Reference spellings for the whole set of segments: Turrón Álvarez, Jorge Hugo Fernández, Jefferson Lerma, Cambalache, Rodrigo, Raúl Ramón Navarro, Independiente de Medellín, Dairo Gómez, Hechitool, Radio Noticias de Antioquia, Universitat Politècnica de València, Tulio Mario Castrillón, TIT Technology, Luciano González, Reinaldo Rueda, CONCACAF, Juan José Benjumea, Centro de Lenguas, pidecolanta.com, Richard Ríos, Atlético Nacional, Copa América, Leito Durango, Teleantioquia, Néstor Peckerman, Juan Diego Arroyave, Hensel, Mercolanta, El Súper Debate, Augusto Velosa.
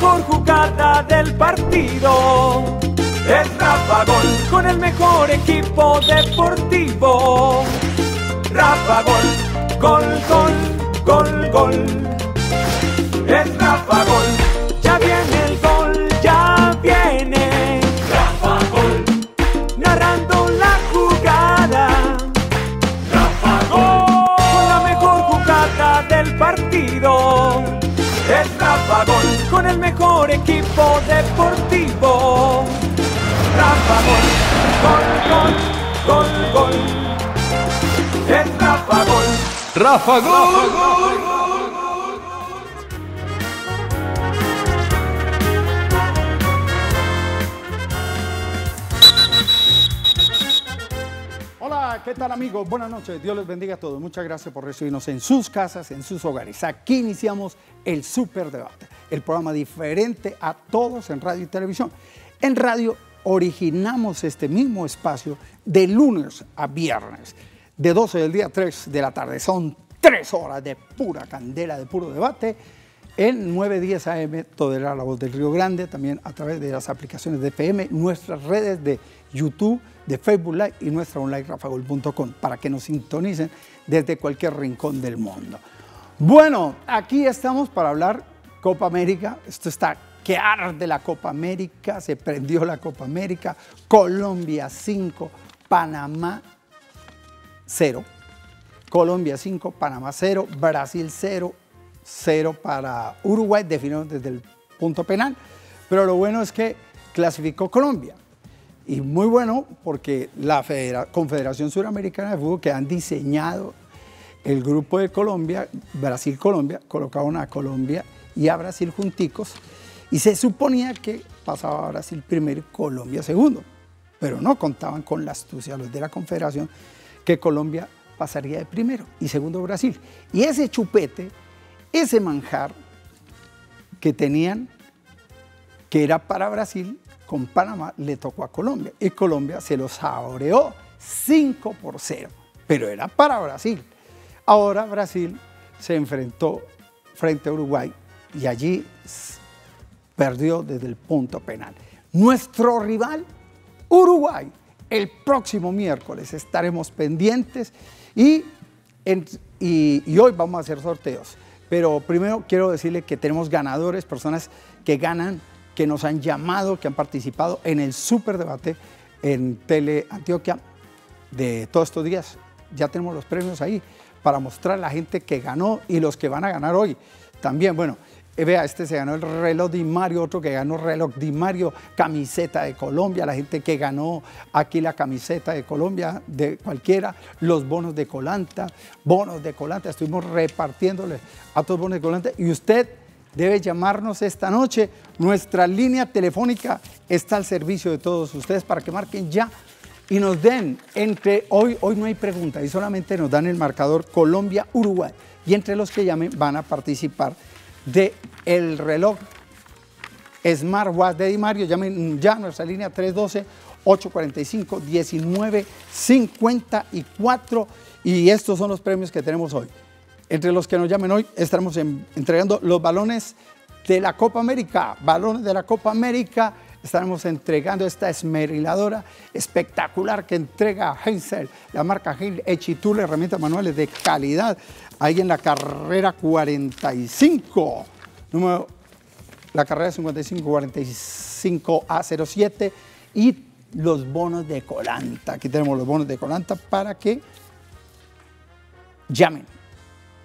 mejor jugada del partido es Rafa Gol, con el mejor equipo deportivo. Rafa Gol, gol, gol, gol, gol. Es Rafa Gol, ya viene el gol, ya viene. Rafa Gol, narrando la jugada. Rafa Gol, con la mejor jugada del partido. Es Rafa Gol, con el mejor equipo deportivo. Rafa Gol, gol, gol, gol, gol. Es Rafa Gol. Rafa Gol, Rafa Gol. ¿Qué tal, amigos? Buenas noches, Dios les bendiga a todos. Muchas gracias por recibirnos en sus casas, en sus hogares. Aquí iniciamos el Super Debate, el programa diferente a todos en radio y televisión. En radio originamos este mismo espacio de lunes a viernes, de 12 del día a 3 de la tarde. Son 3 horas de pura candela, de puro debate. En 9:10 AM, toda la voz del Río Grande, también a través de las aplicaciones de FM, nuestras redes de YouTube, de Facebook Live y nuestra online rafagol.com, para que nos sintonicen desde cualquier rincón del mundo. Bueno, aquí estamos para hablar Copa América. Esto está que arde, la Copa América, se prendió la Copa América. Colombia 5, Panamá 0. Colombia 5, Panamá 0, Brasil 0, 0 para Uruguay, definieron desde el punto penal. Pero lo bueno es que clasificó Colombia. Y muy bueno, porque la Confederación Suramericana de Fútbol, que han diseñado el grupo de Colombia, Brasil-Colombia, colocaron a Colombia y a Brasil junticos, y se suponía que pasaba Brasil primero y Colombia segundo, pero no contaban con la astucia los de la Confederación, que Colombia pasaría de primero y segundo Brasil. Y ese chupete, ese manjar que tenían, que era para Brasil, con Panamá le tocó a Colombia, y Colombia se los saboreó 5-0, pero era para Brasil. Ahora Brasil se enfrentó frente a Uruguay y allí perdió desde el punto penal. Nuestro rival, Uruguay, el próximo miércoles estaremos pendientes y hoy vamos a hacer sorteos. Pero primero quiero decirle que tenemos ganadores, personas que ganan, que nos han llamado, que han participado en el Superdebate en Teleantioquia de todos estos días. Ya tenemos los premios ahí para mostrar la gente que ganó y los que van a ganar hoy. También, bueno, vea, este se ganó el reloj Di Mario, otro que ganó reloj Di Mario, camiseta de Colombia, la gente que ganó aquí la camiseta de Colombia, de cualquiera, los bonos de Colanta, estuvimos repartiéndoles a todos los bonos de Colanta, y usted debe llamarnos esta noche. Nuestra línea telefónica está al servicio de todos ustedes para que marquen ya y nos den entre hoy no hay pregunta, y solamente nos dan el marcador Colombia-Uruguay, y entre los que llamen van a participar de el reloj Smartwatch de Di Mario. Llamen ya a nuestra línea 312-845-1954, y estos son los premios que tenemos hoy. Entre los que nos llamen hoy estaremos entregando los balones de la Copa América. Balones de la Copa América. Estaremos entregando esta esmeriladora espectacular que entrega Hensel, la marca Hechitool, herramientas manuales de calidad, ahí en la carrera 45, la carrera 55-45A07, y los bonos de Colanta. Aquí tenemos los bonos de Colanta para que llamen.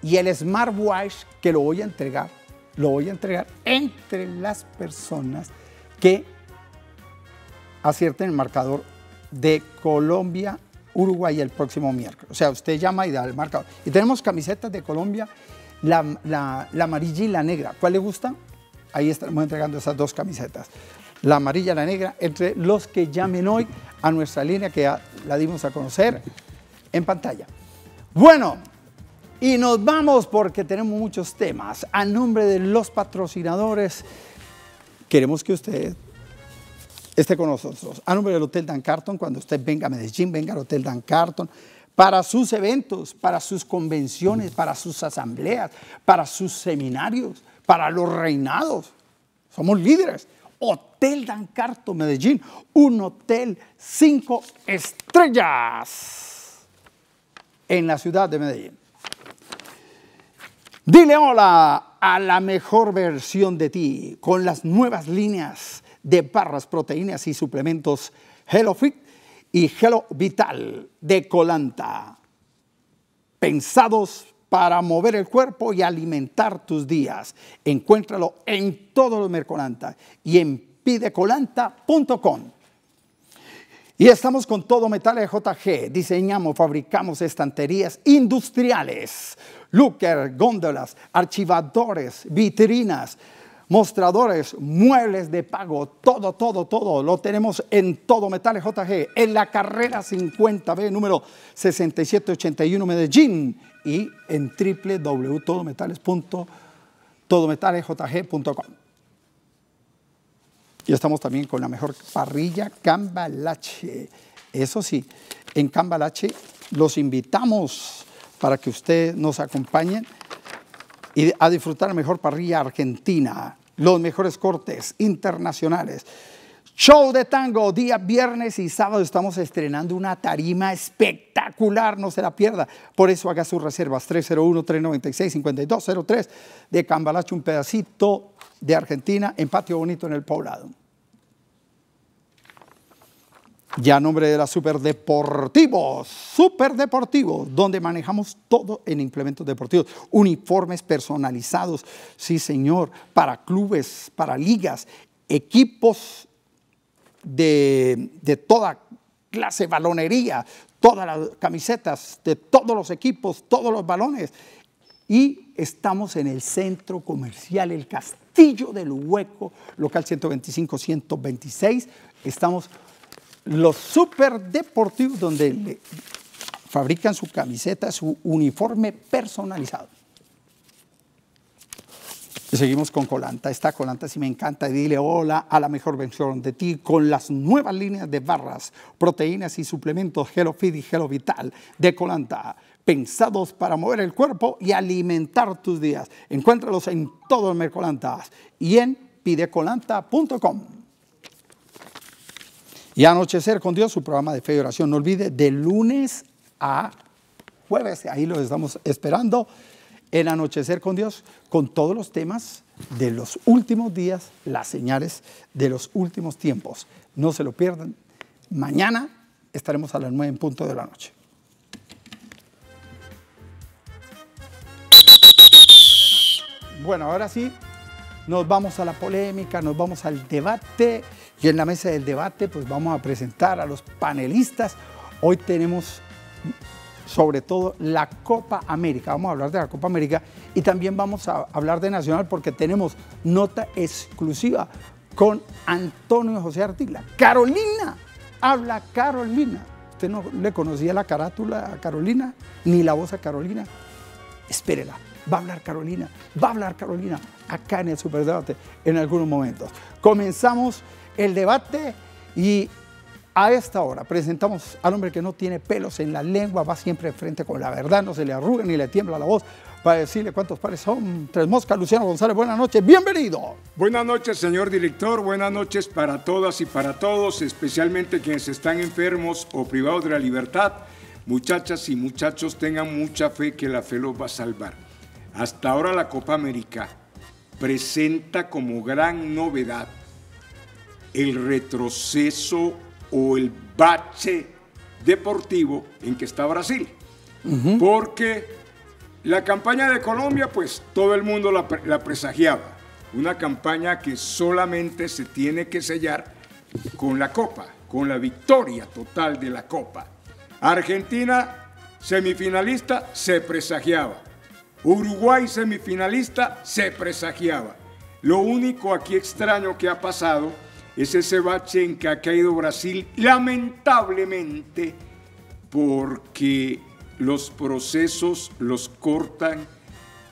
Y el smartwatch que lo voy a entregar entre las personas que acierten el marcador de Colombia-Uruguay el próximo miércoles. O sea, usted llama y da el marcador. Y tenemos camisetas de Colombia, la amarilla y la negra. ¿Cuál le gusta? Ahí estamos entregando esas dos camisetas, la amarilla y la negra, entre los que llamen hoy a nuestra línea, que ya la dimos a conocer en pantalla. Bueno, y nos vamos porque tenemos muchos temas. A nombre de los patrocinadores, queremos que usted esté con nosotros. A nombre del Hotel Dan Carton, cuando usted venga a Medellín, venga al Hotel Dan Carton para sus eventos, para sus convenciones, para sus asambleas, para sus seminarios, para los reinados. Somos líderes. Hotel Dan Carton Medellín, un hotel 5 estrellas en la ciudad de Medellín. Dile hola a la mejor versión de ti con las nuevas líneas de barras, proteínas y suplementos Hello Fit y Hello Vital de Colanta, pensados para mover el cuerpo y alimentar tus días. Encuéntralo en todos los Mercolanta y en pidecolanta.com. Y estamos con todo Metal EJG. Diseñamos, fabricamos estanterías industriales, lookers, góndolas, archivadores, vitrinas, mostradores, muebles de pago, todo, todo, todo. Lo tenemos en todo Metal EJG, en la carrera 50B, número 6781 Medellín, y en www.todometales.com. Y estamos también con la mejor parrilla Cambalache. Eso sí, en Cambalache los invitamos para que ustedes nos acompañen y a disfrutar la mejor parrilla argentina, los mejores cortes internacionales. Show de tango, día viernes y sábado estamos estrenando una tarima espectacular, no se la pierda. Por eso haga sus reservas, 301-396-5203 de Cambalache, un pedacito de Argentina, en Patio Bonito, en el Poblado. Ya a nombre de la Super Deportivo, donde manejamos todo en implementos deportivos, uniformes personalizados, sí señor, para clubes, para ligas, equipos de toda clase, balonería, todas las camisetas de todos los equipos, todos los balones. Y estamos en el centro comercial El Castillo del Hueco, local 125-126. Estamos los Super Deportivos, donde le fabrican su camiseta, su uniforme personalizado. Y seguimos con Colanta. Esta Colanta sí me encanta. Dile hola a la mejor versión de ti con las nuevas líneas de barras, proteínas y suplementos Hello Fit y Hello Vital de Colanta, pensados para mover el cuerpo y alimentar tus días. Encuéntralos en todo el Mercolanta y en pidecolanta.com. Y Anochecer con Dios, su programa de fe y oración. No olvide, de lunes a jueves, ahí los estamos esperando, en Anochecer con Dios, con todos los temas de los últimos días, las señales de los últimos tiempos. No se lo pierdan. Mañana estaremos a las 9:00 de la noche. Bueno, ahora sí, nos vamos a la polémica, nos vamos al debate, y en la mesa del debate pues vamos a presentar a los panelistas. Hoy tenemos sobre todo la Copa América, vamos a hablar de la Copa América y también vamos a hablar de Nacional porque tenemos nota exclusiva con Antonio José Ardila. Carolina, habla Carolina. Usted no le conocía la carátula a Carolina, ni la voz a Carolina. Espérela. Va a hablar Carolina, acá en el Superdebate en algunos momentos. Comenzamos el debate y a esta hora presentamos al hombre que no tiene pelos en la lengua, va siempre frente con la verdad, no se le arruga ni le tiembla la voz para decirle cuántos pares son. Tres Moscas, Luciano González, buenas noches, bienvenido. Buenas noches, señor director, buenas noches para todas y para todos, especialmente quienes están enfermos o privados de la libertad. Muchachas y muchachos, tengan mucha fe que la fe los va a salvar. Hasta ahora la Copa América presenta como gran novedad el retroceso o el bache deportivo en que está Brasil. Porque la campaña de Colombia, pues todo el mundo la presagiaba. Una campaña que solamente se tiene que sellar con la Copa, con la victoria total de la Copa. Argentina, semifinalista, se presagiaba. Uruguay, semifinalista, se presagiaba. Lo único aquí extraño que ha pasado es ese bache en que ha caído Brasil, lamentablemente, porque los procesos los cortan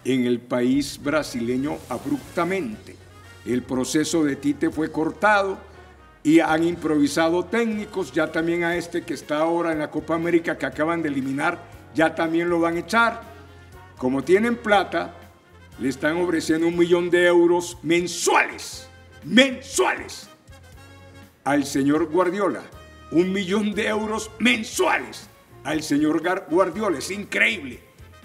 en el país brasileño abruptamente. El proceso de Tite fue cortado y han improvisado técnicos, ya también a este que está ahora en la Copa América que acaban de eliminar, ya también lo van a echar. Como tienen plata, le están ofreciendo €1 millón mensuales mensuales. Al señor Guardiola, €1.000.000 mensuales. Al señor Guardiola, es increíble.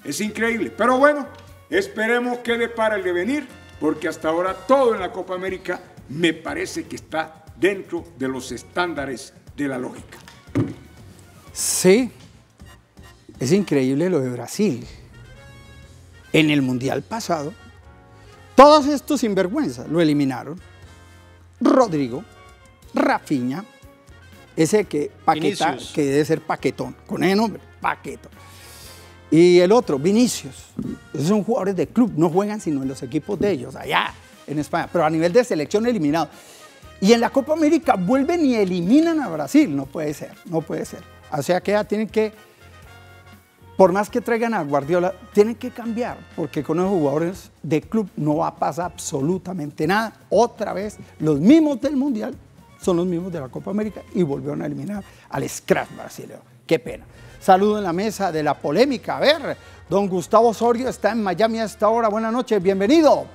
Es increíble, pero bueno, esperemos que depara el devenir, porque hasta ahora todo en la Copa América me parece que está dentro de los estándares de la lógica. Sí, es increíble lo de Brasil. En el Mundial pasado, todos estos sinvergüenzas lo eliminaron. Rodrigo, Rafinha, ese que Paquetá, Vinicius, que debe ser Paquetón, con ese nombre, Paquetón. Y el otro, Vinicius, esos son jugadores de club, no juegan sino en los equipos de ellos, allá en España, pero a nivel de selección eliminado. Y en la Copa América vuelven y eliminan a Brasil, no puede ser, no puede ser. O sea que ya tienen que, por más que traigan a Guardiola, tienen que cambiar, porque con los jugadores de club no va a pasar absolutamente nada. Otra vez, los mismos del Mundial son los mismos de la Copa América y volvieron a eliminar al scratch brasileño. Qué pena. Saludo en la mesa de la polémica. A ver, don Gustavo Osorio está en Miami a esta hora. Buenas noches, bienvenido.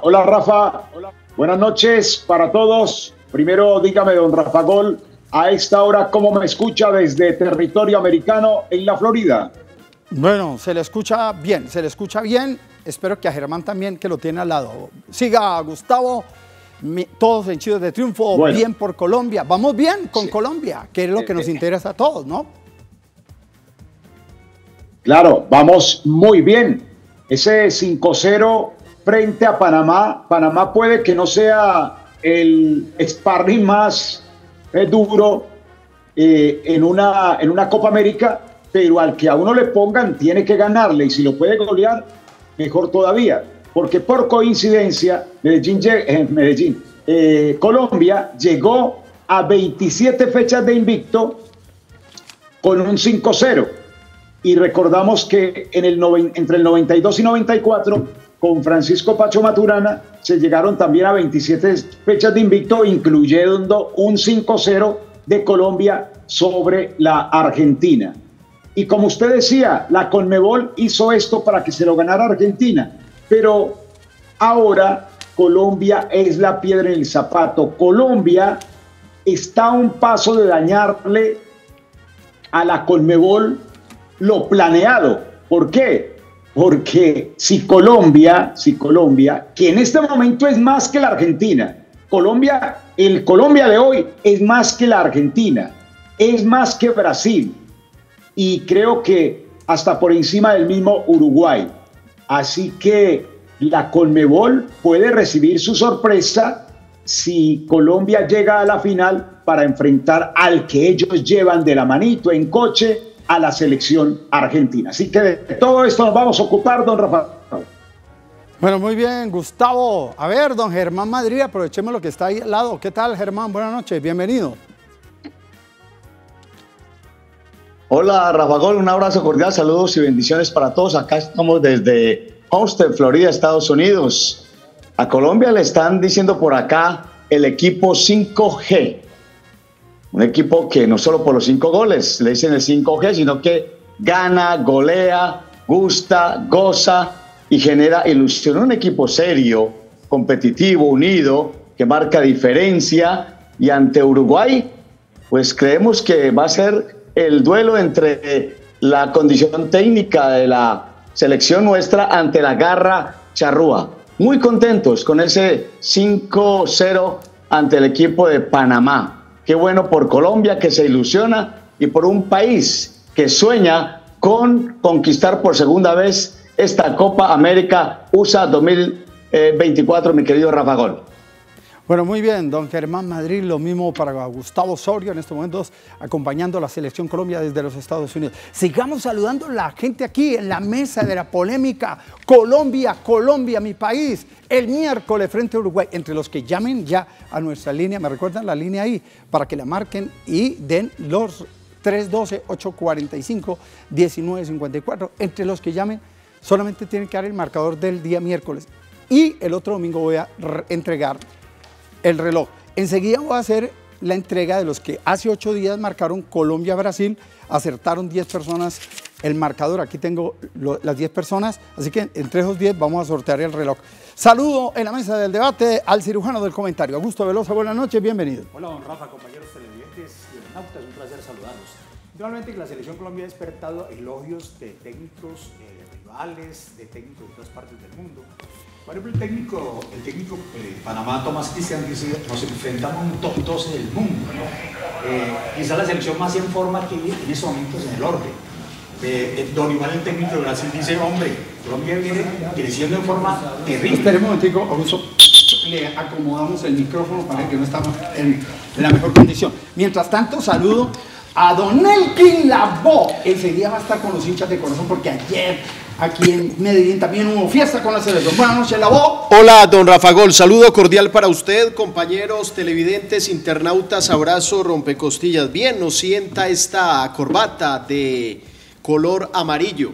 Hola, Rafa. Hola. Buenas noches para todos. Primero, dígame, don Rafa Gol, a esta hora, ¿cómo me escucha desde territorio americano en la Florida? Bueno, se le escucha bien, se le escucha bien. Espero que a Germán también, que lo tiene al lado. Siga, Gustavo. Todos henchidos de triunfo, bueno, bien por Colombia. Vamos bien con Colombia, que es lo que nos interesa a todos, ¿no? Claro, vamos muy bien. Ese 5-0 frente a Panamá. Panamá puede que no sea el sparring más duro en una Copa América, pero al que a uno le pongan tiene que ganarle. Y si lo puede golear, mejor todavía. Porque por coincidencia, Colombia llegó a 27 fechas de invicto con un 5-0. Y recordamos que entre el 92 y 94, con Francisco Pacho Maturana, se llegaron también a 27 fechas de invicto, incluyendo un 5-0 de Colombia sobre la Argentina. Y como usted decía, la Conmebol hizo esto para que se lo ganara Argentina. Pero ahora Colombia es la piedra en el zapato. Colombia está a un paso de dañarle a la Conmebol lo planeado. ¿Por qué? Porque si Colombia, que en este momento es más que la Argentina, el Colombia de hoy es más que la Argentina, es más que Brasil y creo que hasta por encima del mismo Uruguay. Así que la Conmebol puede recibir su sorpresa si Colombia llega a la final para enfrentar al que ellos llevan de la manito en coche a la selección argentina. Así que de todo esto nos vamos a ocupar, don Rafael. Bueno, muy bien, Gustavo. A ver, don Germán Madrid, aprovechemos lo que está ahí al lado. ¿Qué tal, Germán? Buenas noches, bienvenido. Hola, Rafa Gol, un abrazo cordial, saludos y bendiciones para todos. Acá estamos desde Austin, Florida, Estados Unidos. A Colombia le están diciendo por acá el equipo 5G. Un equipo que no solo por los 5 goles le dicen el 5G, sino que gana, golea, gusta, goza y genera ilusión. Un equipo serio, competitivo, unido, que marca diferencia. Y ante Uruguay, pues creemos que va a ser el duelo entre la condición técnica de la selección nuestra ante la garra charrúa. Muy contentos con ese 5-0 ante el equipo de Panamá. Qué bueno por Colombia, que se ilusiona, y por un país que sueña con conquistar por segunda vez esta Copa América USA 2024, mi querido Rafa Gol. Bueno, muy bien, don Germán Madrid, lo mismo para Gustavo Osorio en estos momentos acompañando a la Selección Colombia desde los Estados Unidos. Sigamos saludando a la gente aquí en la mesa de la polémica. Colombia, Colombia, mi país, el miércoles frente a Uruguay. Entre los que llamen ya a nuestra línea, me recuerdan la línea ahí, para que la marquen y den los 312-845-1954. Entre los que llamen, solamente tienen que dar el marcador del día miércoles. Y el otro domingo voy a entregar el reloj. Enseguida voy a hacer la entrega de los que hace 8 días marcaron Colombia-Brasil, acertaron 10 personas el marcador. Aquí tengo las 10 personas, así que entre esos 10 vamos a sortear el reloj. Saludo en la mesa del debate al cirujano del comentario, Augusto Velosa. Buenas noches, bienvenido. Hola, don Rafa, compañeros televidentes y internautas, un placer saludarlos. Realmente la Selección Colombia ha despertado elogios de técnicos rivales, de técnicos de todas partes del mundo. Por ejemplo, el técnico Panamá, Tomás Cristhian, dice: nos enfrentamos a un top 12 del mundo, ¿no? Quizá la selección más en forma que en esos momentos en el orden. Don Iván, el técnico de Brasil, dice: hombre, Colombia viene creciendo de forma terrible. Espera un momentico, Augusto, le acomodamos el micrófono para que no estamos en la mejor condición. Mientras tanto, saludo a don Elkin Labo. Enseguida va a estar con los hinchas de corazón porque ayer aquí en Medellín también hubo fiesta con la selección. Buenas noches, Labo. Hola, don Rafa Gol, saludo cordial para usted, compañeros televidentes, internautas, abrazo, rompecostillas. Bien, nos sienta esta corbata de color amarillo.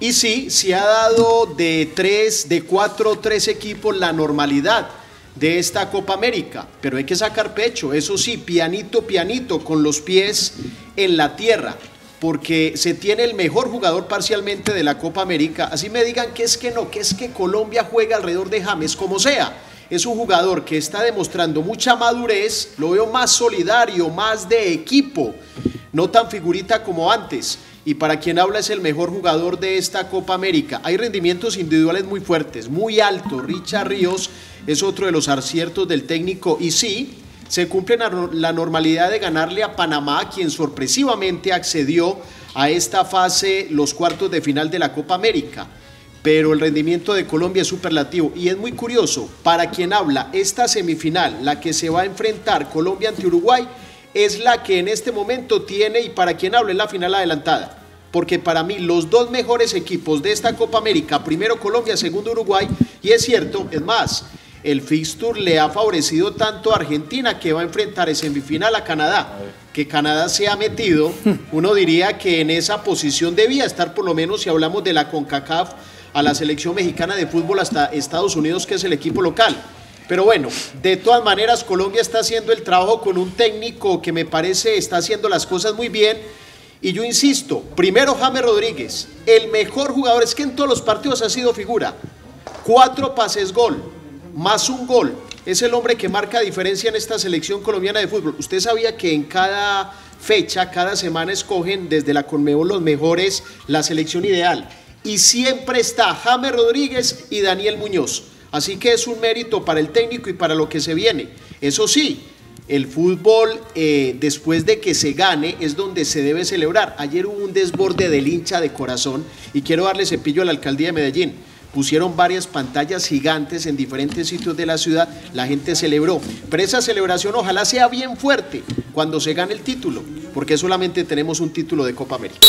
Y sí, se ha dado de tres equipos la normalidad de esta Copa América, pero hay que sacar pecho, eso sí, pianito, pianito, con los pies en la tierra, porque se tiene el mejor jugador parcialmente de la Copa América. Así me digan que es que no, que es que Colombia juega alrededor de James, como sea. Es un jugador que está demostrando mucha madurez, lo veo más solidario, más de equipo, no tan figurita como antes. Y para quien habla es el mejor jugador de esta Copa América. Hay rendimientos individuales muy fuertes, muy altos. Richard Ríos es otro de los aciertos del técnico. Y sí, se cumple la normalidad de ganarle a Panamá, quien sorpresivamente accedió a esta fase, los cuartos de final de la Copa América. Pero el rendimiento de Colombia es superlativo. Y es muy curioso, para quien habla, esta semifinal, la que se va a enfrentar Colombia ante Uruguay, es la que en este momento tiene, y para quien hable, la final adelantada. Porque para mí los dos mejores equipos de esta Copa América, primero Colombia, segundo Uruguay, y es cierto, es más, el fixture le ha favorecido tanto a Argentina, que va a enfrentar en semifinal a Canadá. Que Canadá se ha metido, uno diría que en esa posición debía estar, por lo menos si hablamos de la CONCACAF, a la selección mexicana de fútbol hasta Estados Unidos, que es el equipo local. Pero bueno, de todas maneras Colombia está haciendo el trabajo con un técnico que me parece está haciendo las cosas muy bien. Y yo insisto, primero James Rodríguez, el mejor jugador, es que en todos los partidos ha sido figura. 4 pases gol, más un gol. Es el hombre que marca diferencia en esta selección colombiana de fútbol. Usted sabía que en cada fecha, cada semana escogen desde la Conmebol los mejores, la selección ideal. Y siempre está James Rodríguez y Daniel Muñoz. Así que es un mérito para el técnico y para lo que se viene. Eso sí, el fútbol después de que se gane es donde se debe celebrar. Ayer hubo un desborde del hincha de corazón y quiero darle cepillo a la alcaldía de Medellín. Pusieron varias pantallas gigantes en diferentes sitios de la ciudad, la gente celebró. Pero esa celebración ojalá sea bien fuerte cuando se gane el título, porque solamente tenemos un título de Copa América.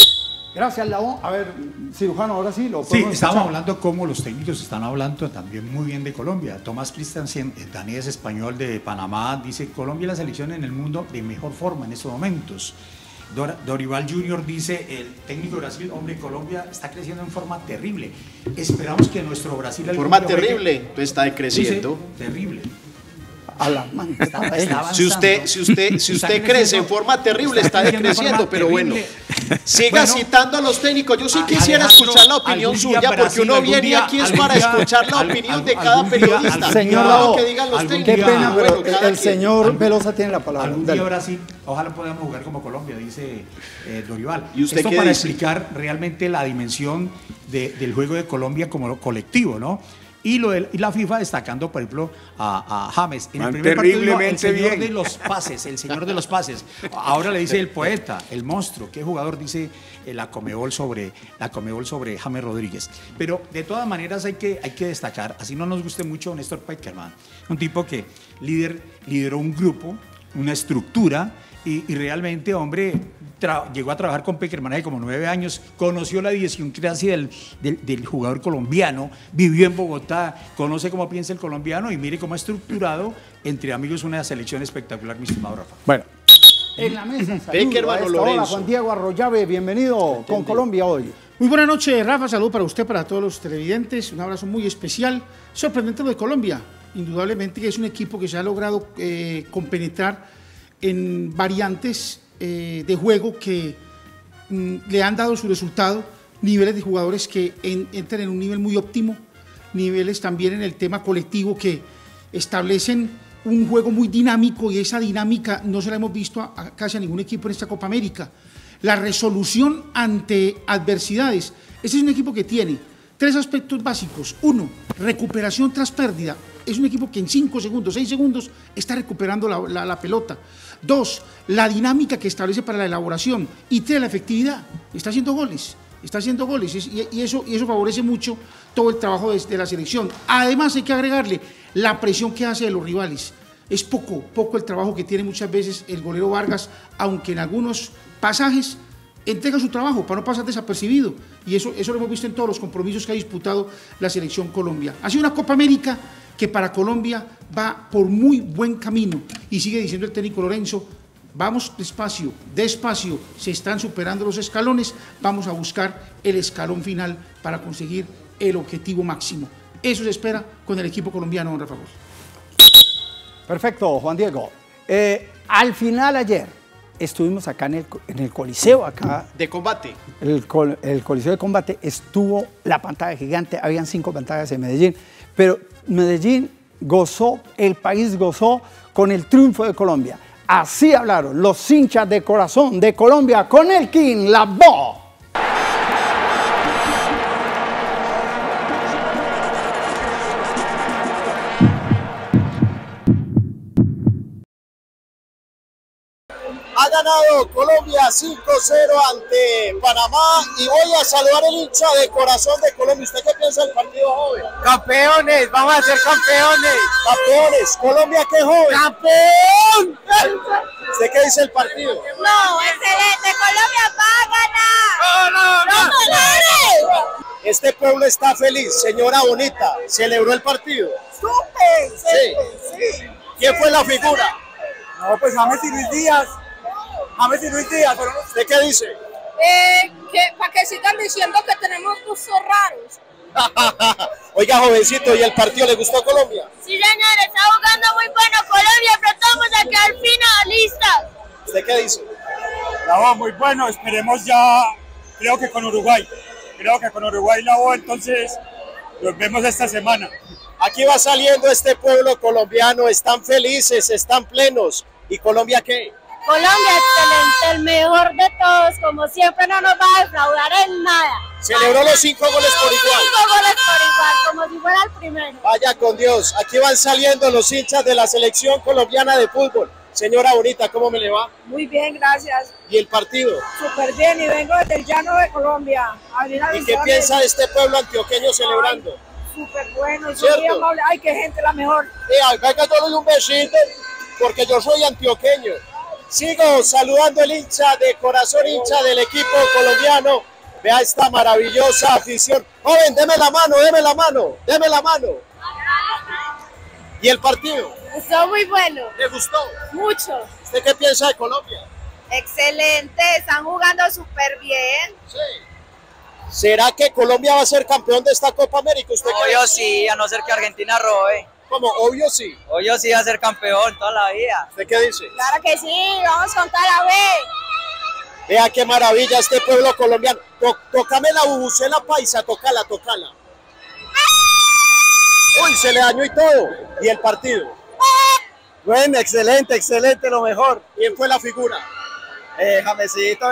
Gracias, Labo. A ver, cirujano, ahora sí lo podemos. Sí, estamos hablando como los técnicos están hablando también muy bien de Colombia. Tomás Cristhian, danés, español de Panamá, dice: Colombia es la selección en el mundo de mejor forma en estos momentos. Dorival Junior dice: el técnico de Brasil, hombre, Colombia está creciendo en forma terrible. Esperamos que nuestro Brasil... En forma terrible, está decreciendo. Dice, terrible. A la manga. Si usted crece en forma terrible, está decreciendo, pero bueno, siga citando a los técnicos. Yo sí quisiera escuchar la opinión suya, porque uno viene aquí es para escuchar la opinión de cada periodista. Señor, que digan los técnicos. Qué pena, pero el señor Velosa tiene la palabra. Algún día Brasil, ojalá podamos jugar como Colombia, dice Dorival. Esto para explicar realmente la dimensión del juego de Colombia como colectivo, ¿no? Y la FIFA destacando, por ejemplo, a James. En el primer partido, el señor bien de los pases, el señor de los pases. Ahora le dice el poeta, el monstruo. ¿Qué jugador dice la Conmebol sobre James Rodríguez? Pero de todas maneras hay que destacar, así no nos guste mucho, Néstor Peckerman, un tipo que lideró un grupo, una estructura, y realmente, hombre, llegó a trabajar con Peckerman hace como 9 años, conoció la idiosincrasia del jugador colombiano, vivió en Bogotá, conoce cómo piensa el colombiano y mire cómo ha estructurado entre amigos una selección espectacular, mi estimado Rafa. Bueno, en la mesa, Peckerman Lorenzo. Juan Diego Arroyave, bienvenido con Colombia hoy. Muy buena noche, Rafa, saludo para usted, para todos los televidentes, un abrazo muy especial. Sorprendente lo de Colombia, indudablemente que es un equipo que se ha logrado compenetrar en variantes de juego que le han dado su resultado, niveles de jugadores que entran en un nivel muy óptimo, niveles también en el tema colectivo que establecen un juego muy dinámico, y esa dinámica no se la hemos visto a casi a ningún equipo en esta Copa América. La resolución ante adversidades. Este es un equipo que tiene tres aspectos básicos. Uno, recuperación tras pérdida. Es un equipo que en 5 segundos, 6 segundos está recuperando la pelota. Dos, la dinámica que establece para la elaboración. Y tres, la efectividad. Está haciendo goles. Está haciendo goles y eso favorece mucho todo el trabajo de la selección. Además hay que agregarle la presión que hace de los rivales. Es poco el trabajo que tiene muchas veces el golero Vargas, aunque en algunos pasajes entrega su trabajo para no pasar desapercibido. Y eso lo hemos visto en todos los compromisos que ha disputado la selección Colombia. Ha sido una Copa América que para Colombia va por muy buen camino. Y sigue diciendo el técnico Lorenzo: vamos despacio, despacio, se están superando los escalones, vamos a buscar el escalón final para conseguir el objetivo máximo. Eso se espera con el equipo colombiano, don Rafa Gol. Perfecto, Juan Diego. Al final ayer estuvimos acá en el Coliseo, acá. De combate. El Coliseo de combate estuvo la pantalla gigante, habían 5 pantallas en Medellín, pero Medellín gozó, el país gozó con el triunfo de Colombia. Así hablaron los hinchas de corazón de Colombia con Elkin Labo. Ha ganado Colombia 5-0 ante Panamá, y voy a saludar al hincha de corazón de Colombia. ¿Usted qué piensa del partido, joven? Campeones, vamos a ser campeones. Campeones, Colombia, qué joven. ¡Campeón! ¿Usted qué dice el partido? No, excelente, Colombia va a ganar. ¡No, no, no! Este pueblo está feliz, señora bonita. ¿Celebró el partido? ¡Súper! Sí. ¿Quién fue la figura? No, pues James y Luis Díaz, pero no sé. ¿De qué dice? Para que sigan diciendo que tenemos gustos raros. Oiga, jovencito, ¿y el partido le gustó a Colombia? Sí, señor, está jugando muy bueno Colombia, pero estamos aquí al finalista. ¿Usted qué dice? Bravo, muy bueno, esperemos ya, creo que con Uruguay la voz, entonces nos vemos esta semana. Aquí va saliendo este pueblo colombiano, están felices, están plenos. ¿Y Colombia qué? Colombia, excelente, el mejor de todos, como siempre no nos va a defraudar en nada. Celebró los 5 goles por igual. 5 goles por igual, como si fuera el primero. Vaya con Dios, aquí van saliendo los hinchas de la selección colombiana de fútbol. Señora bonita, ¿cómo me le va? Muy bien, gracias. ¿Y el partido? Súper bien, y vengo desde el llano de Colombia. ¿Y qué piensa de este pueblo antioqueño celebrando? Súper bueno, muy amable, ay, qué gente la mejor. Hay que darle un besito, porque yo soy antioqueño. Sigo saludando al hincha de corazón, hincha del equipo colombiano. Vea esta maravillosa afición. Joven, deme la mano. ¿Y el partido? Estuvo muy bueno. ¿Le gustó? Mucho. ¿Usted qué piensa de Colombia? Excelente, están jugando súper bien. Sí. ¿Será que Colombia va a ser campeón de esta Copa América? ¿Usted cree? Obvio sí, a no ser que Argentina robe. ¿Cómo? Obvio sí. Obvio sí va a ser campeón toda la vida. ¿Usted qué dice? Claro que sí, vamos con toda la B. Vea qué maravilla este pueblo colombiano. Tócame la bubucela paisa, tocala. Uy, se le dañó y todo. ¿Y el partido? Bueno, excelente, lo mejor. ¿Quién fue la figura? Jamesito.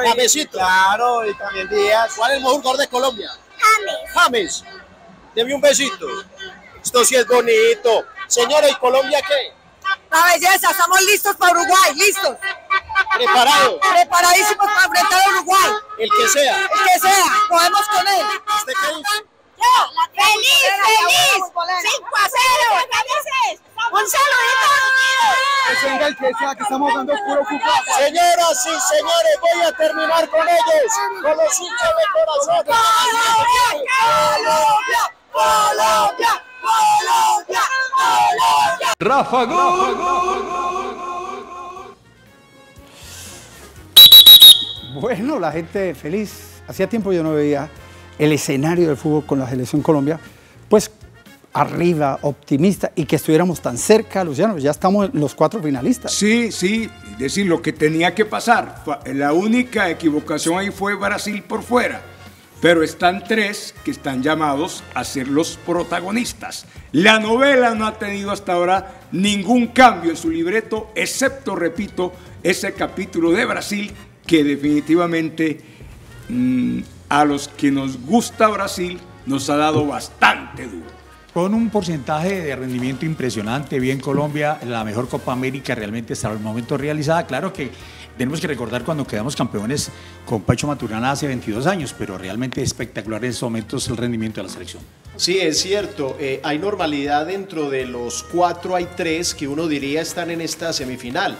Claro, y también Díaz. ¿Cuál es el mejor jugador de Colombia? James. Deme un besito. Esto sí es bonito. Señora, ¿y Colombia qué? La belleza, estamos listos para Uruguay, listos. ¿Preparados? Preparadísimos para enfrentar a Uruguay. El que sea, podemos con él. ¿Usted qué dice? ¡Feliz! 5-0, felices. Un saludito. Que estamos jugando puro fútbol. Señoras y señores, voy a terminar con ellos, con los hinchas de corazón. ¡Colombia! ¡Rafa Gol! Bueno, la gente feliz. Hacía tiempo yo no veía el escenario del fútbol con la selección Colombia, pues arriba, optimista, y que estuviéramos tan cerca, Luciano, ya estamos los cuatro finalistas. Sí, sí, es decir, lo que tenía que pasar, la única equivocación ahí fue Brasil por fuera, pero están tres que están llamados a ser los protagonistas. La novela no ha tenido hasta ahora ningún cambio en su libreto, excepto, repito, ese capítulo de Brasil, que definitivamente a los que nos gusta Brasil nos ha dado bastante duro. Con un porcentaje de rendimiento impresionante, bien Colombia, la mejor Copa América realmente hasta el momento realizada. Claro que tenemos que recordar cuando quedamos campeones con Pacho Maturana hace 22 años, pero realmente espectacular en esos momentos el rendimiento de la selección. Sí, es cierto, hay normalidad dentro de los cuatro, hay tres que uno diría están en esta semifinal.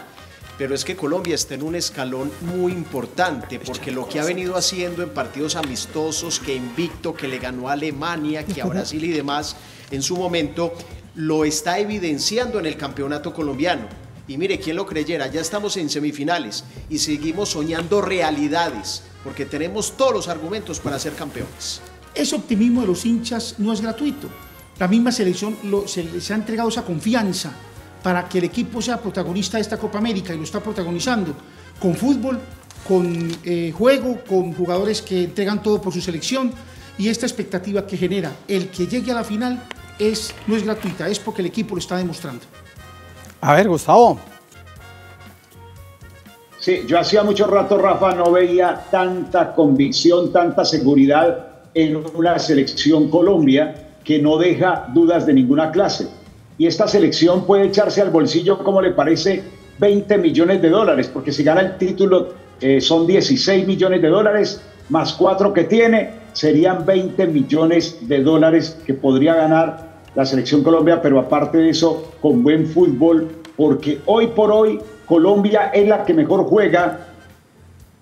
Pero es que Colombia está en un escalón muy importante, porque lo que ha venido haciendo en partidos amistosos, que invicto, que le ganó a Alemania, que a Brasil y demás, en su momento lo está evidenciando en el campeonato colombiano. Y mire, quién lo creyera, ya estamos en semifinales y seguimos soñando realidades, porque tenemos todos los argumentos para ser campeones. Ese optimismo de los hinchas no es gratuito. La misma selección se les ha entregado esa confianza para que el equipo sea protagonista de esta Copa América, y lo está protagonizando con fútbol, con juego, con jugadores que entregan todo por su selección, y esta expectativa que genera el que llegue a la final no es gratuita, es porque el equipo lo está demostrando. A ver, Gustavo. Sí, yo hacía mucho rato, Rafa, no veía tanta convicción, tanta seguridad en una selección Colombia que no deja dudas de ninguna clase. Y esta selección puede echarse al bolsillo, como le parece, 20 millones de dólares, porque si gana el título son 16 millones de dólares, más 4 que tiene, serían 20 millones de dólares que podría ganar la selección Colombia, pero aparte de eso, con buen fútbol, porque hoy por hoy Colombia es la que mejor juega,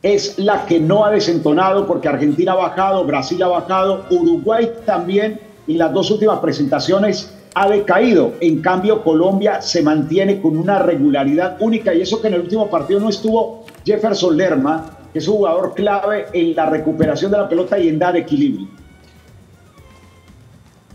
es la que no ha desentonado, porque Argentina ha bajado, Brasil ha bajado, Uruguay también, y las dos últimas presentaciones ha decaído. En cambio, Colombia se mantiene con una regularidad única, y eso que en el último partido no estuvo Jefferson Lerma, que es un jugador clave en la recuperación de la pelota y en dar equilibrio.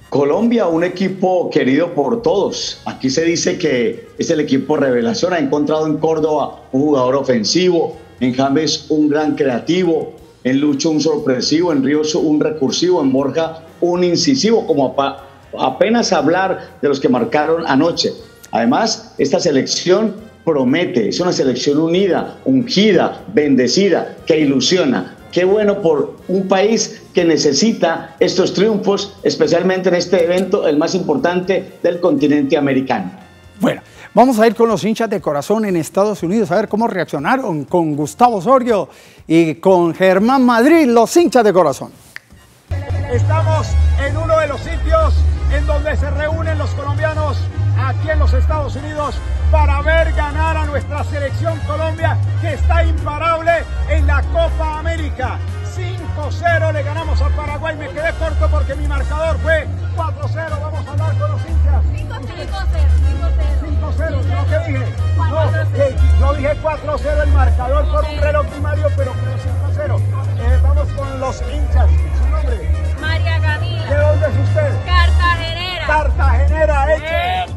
Colombia, un equipo querido por todos. Aquí se dice que es el equipo revelación. Ha encontrado en Córdoba un jugador ofensivo, en James un gran creativo, en Lucho un sorpresivo, en Ríos un recursivo, en Borja un incisivo, como apenas hablar de los que marcaron anoche. Además, esta selección promete, es una selección unida, ungida, bendecida, que ilusiona. Qué bueno por un país que necesita estos triunfos, especialmente en este evento, el más importante del continente americano. Bueno, vamos a ir con los hinchas de corazón en Estados Unidos, a ver cómo reaccionaron con Gustavo Osorio y con Germán Madrid, los hinchas de corazón. Estamos en uno de los sitios en donde se reúnen los colombianos aquí en los Estados Unidos para ver ganar a nuestra selección Colombia, que está imparable en la Copa América. 5-0 le ganamos a Paraguay, me quedé corto porque mi marcador fue 4-0, vamos a hablar con los hinchas. 5-0, ¿no? ¿Qué dije? No dije 4-0 el marcador por un reloj primario, pero 5-0. Vamos con los hinchas. ¿Su nombre? María Camila. ¿De dónde es usted? Cartagenera. Cartagenera, eche.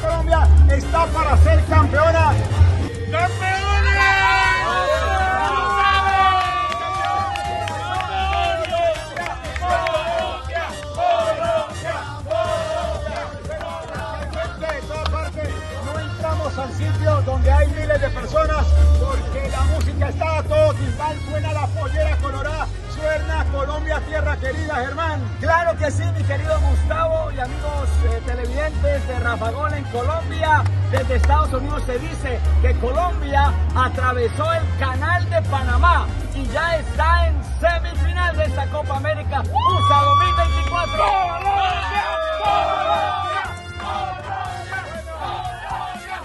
Colombia está para ser campeona. De todas partes no entramos al sitio donde hay miles de personas porque la música está a todo timbal, suena la pollera colorada, suena con Colombia, tierra querida, Germán. Claro que sí, mi querido Gustavo y amigos televidentes de Rafa Gol en Colombia. Desde Estados Unidos se dice que Colombia atravesó el canal de Panamá y ya está en semifinal de esta Copa América USA 2024. ¡Colombia! ¡Colombia! ¡Colombia!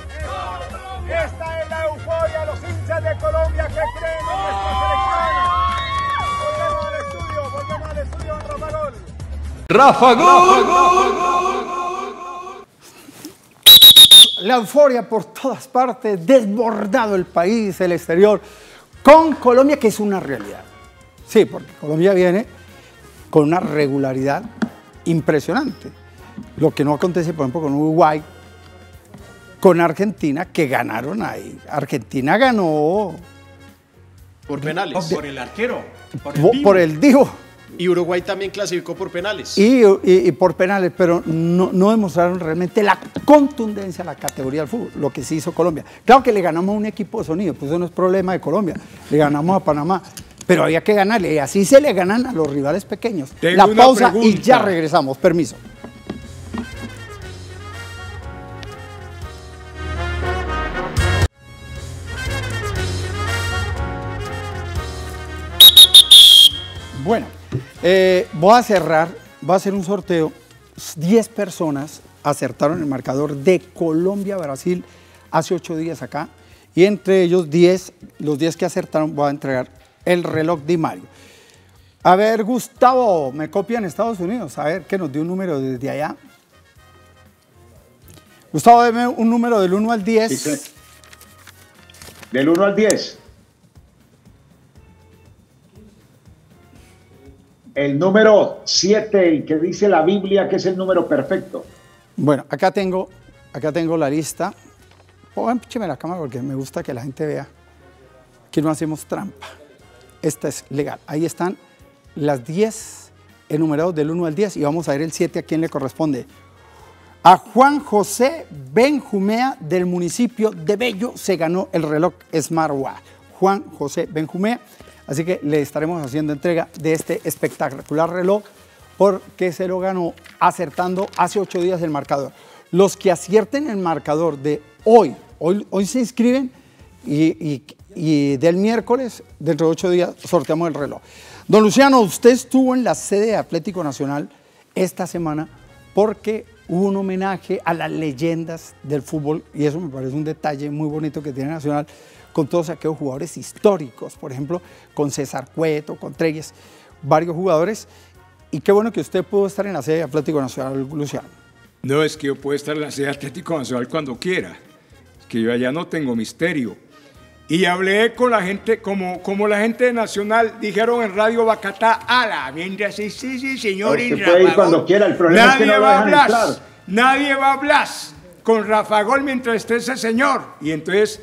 ¡Colombia! Esta es la euforia, los hinchas de Colombia que creen en esta selección. Rafa Gol. La euforia por todas partes, desbordado el país, el exterior, con Colombia, que es una realidad. Sí, porque Colombia viene con una regularidad impresionante. Lo que no acontece, por ejemplo, con Uruguay, con Argentina, que ganaron ahí. Argentina ganó... Por penales, por el arquero, por el Divo. Y Uruguay también clasificó por penales. Y por penales, pero no demostraron realmente la contundencia, la categoría del fútbol, lo que sí hizo Colombia. Claro que le ganamos a un equipo de sonido, pues eso no es problema de Colombia. Le ganamos a Panamá, pero había que ganarle. Y así se le ganan a los rivales pequeños. Tengo la pausa y ya regresamos. Permiso. Bueno. Voy a cerrar, va a ser un sorteo. 10 personas acertaron el marcador de Colombia-Brasil hace 8 días acá. Y entre ellos, los 10 que acertaron, voy a entregar el reloj Di Mario. A ver, Gustavo, me copian Estados Unidos. A ver, que nos dio un número desde allá. Gustavo, deme un número del 1 al 10. Sí, del 1 al 10. El número 7, y que dice la Biblia que es el número perfecto. Bueno, acá tengo la lista. Pónganme la cámara porque me gusta que la gente vea que no hacemos trampa. Esta es legal. Ahí están las 10 enumerados del 1 al 10 y vamos a ver el 7 a quién le corresponde. A Juan José Benjumea del municipio de Bello se ganó el reloj Smartwatch. Juan José Benjumea. Así que le estaremos haciendo entrega de este espectacular reloj porque se lo ganó acertando hace 8 días el marcador. Los que acierten el marcador de hoy se inscriben y del miércoles, dentro de 8 días, sorteamos el reloj. Don Luciano, usted estuvo en la sede de Atlético Nacional esta semana porque hubo un homenaje a las leyendas del fútbol y eso me parece un detalle muy bonito que tiene Nacional, con todos aquellos jugadores históricos, por ejemplo, con César Cueto, con Treyes, varios jugadores. Y qué bueno que usted pudo estar en la sede de Atlético Nacional, Luciano. No, es que yo puedo estar en la sede de Atlético Nacional cuando quiera. Es que yo allá no tengo misterio. Y hablé con la gente, como la gente de Nacional, dijeron en Radio Bacatá, ala, mientras sí, señor. Usted puede ir cuando quiera, el problema es que no va a hablar. Nadie va a hablar con Rafa Gol mientras esté ese señor. Y entonces...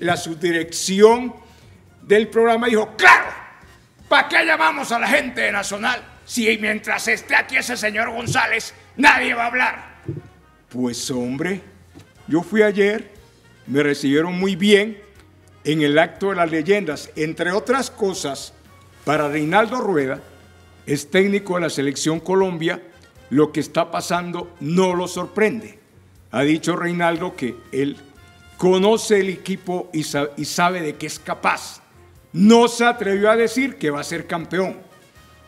la subdirección del programa dijo, claro, ¿para qué llamamos a la gente de Nacional si mientras esté aquí ese señor González nadie va a hablar? Pues hombre, yo fui ayer, me recibieron muy bien en el acto de las leyendas, entre otras cosas, para Reinaldo Rueda, es técnico de la Selección Colombia, lo que está pasando no lo sorprende. Ha dicho Reinaldo que él conoce el equipo y sabe de qué es capaz. No se atrevió a decir que va a ser campeón.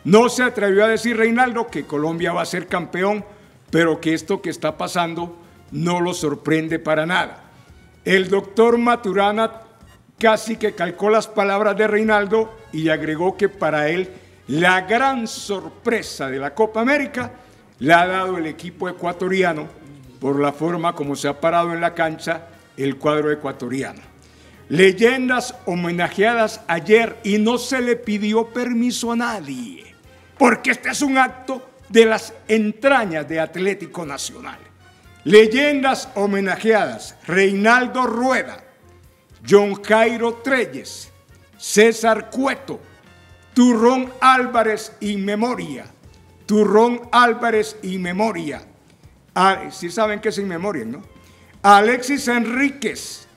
No se atrevió a decir, Reinaldo, que Colombia va a ser campeón, pero que esto que está pasando no lo sorprende para nada. El doctor Maturana casi que calcó las palabras de Reinaldo y agregó que para él la gran sorpresa de la Copa América la ha dado el equipo ecuatoriano por la forma como se ha parado en la cancha el cuadro ecuatoriano. Leyendas homenajeadas ayer y no se le pidió permiso a nadie, porque este es un acto de las entrañas de Atlético Nacional. Leyendas homenajeadas: Reinaldo Rueda, John Jairo Treyes, César Cueto, Turrón Álvarez y memoria. Turrón Álvarez y memoria. Ah, sí saben que es in memoria, ¿no? Alexis Enríquez,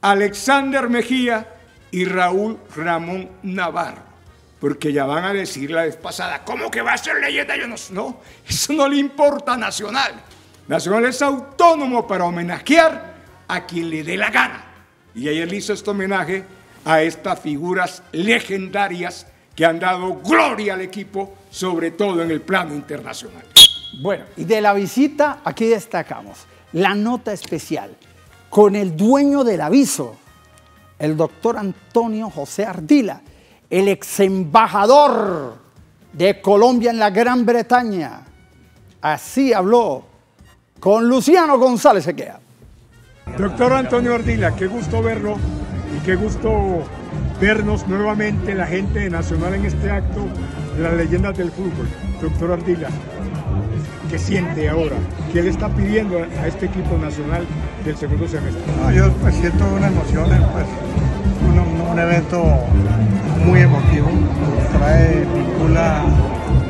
Alexander Mejía y Raúl Ramón Navarro. porque ya van a decir la vez pasada, ¿cómo que va a ser leyenda? Yo no, eso no le importa a Nacional. Nacional es autónomo para homenajear a quien le dé la gana. Y ayer hizo este homenaje a estas figuras legendarias que han dado gloria al equipo, sobre todo en el plano internacional. Bueno, y de la visita, aquí destacamos la nota especial con el dueño del aviso, el doctor Antonio José Ardila, el ex embajador de Colombia en la Gran Bretaña. Así habló con Luciano González Equea. Doctor Antonio Ardila, qué gusto verlo y qué gusto vernos nuevamente la gente de Nacional en este acto de las leyendas del fútbol. Doctor Ardila, ¿qué siente ahora? ¿Qué le está pidiendo a este equipo nacional del segundo semestre? No, yo pues, siento una emoción, pues, un evento muy emotivo, trae, vincula